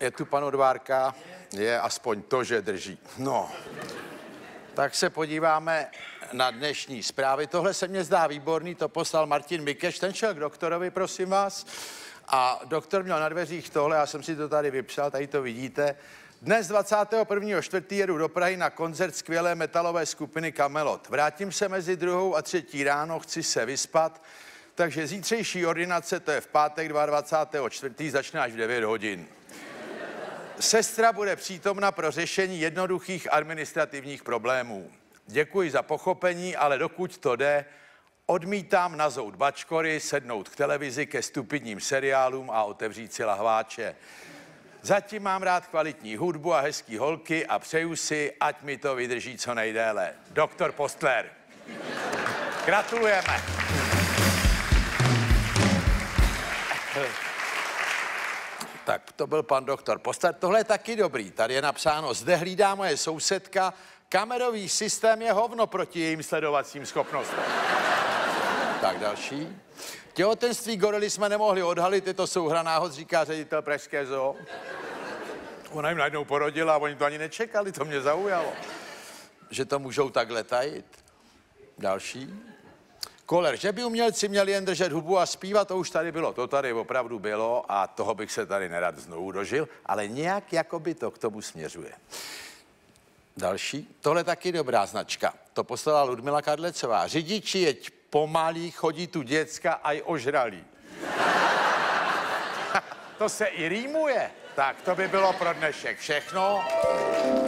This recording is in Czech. Je tu pan Odvárka? Je aspoň to, že drží. No. Tak se podíváme na dnešní zprávy. Tohle se mně zdá výborný, to poslal Martin Mikeš, ten šel k doktorovi, prosím vás. A doktor měl na dveřích tohle, já jsem si to tady vypsal, tady to vidíte. Dnes 21.4. jedu do Prahy na koncert skvělé metalové skupiny Kamelot. Vrátím se mezi 2. a 3. ráno, chci se vyspat, takže zítřejší ordinace, to je v pátek 22.4. začne až v 9 hodin. Sestra bude přítomna pro řešení jednoduchých administrativních problémů. Děkuji za pochopení, ale dokud to jde, odmítám nazout bačkory, sednout k televizi, ke stupidním seriálům a otevřít si lahváče. Zatím mám rád kvalitní hudbu a hezký holky a přeju si, ať mi to vydrží co nejdéle. Doktor Postler. Gratulujeme. Tak to byl pan doktor Postler. Tohle je taky dobrý. Tady je napsáno, zde hlídá moje sousedka, kamerový systém je hovno proti jejím sledovacím schopnostem. Tak další. Těhotenství gorily jsme nemohli odhalit, je to souhra náhod, říká ředitel Pražské zoo. Ona jim najednou porodila a oni to ani nečekali, to mě zaujalo. Že to můžou takhle tajit. Další. Koler, že by umělci měli jen držet hubu a zpívat, to už tady bylo. To tady opravdu bylo a toho bych se tady nerad znovu dožil, ale nějak jakoby to k tomu směřuje. Další. Tohle taky dobrá značka. To poslala Ludmila Kadlecová. Řidiči, jeď pomalý, chodí tu děcka a i ožralí. To se i rýmuje. Tak to by bylo pro dnešek všechno.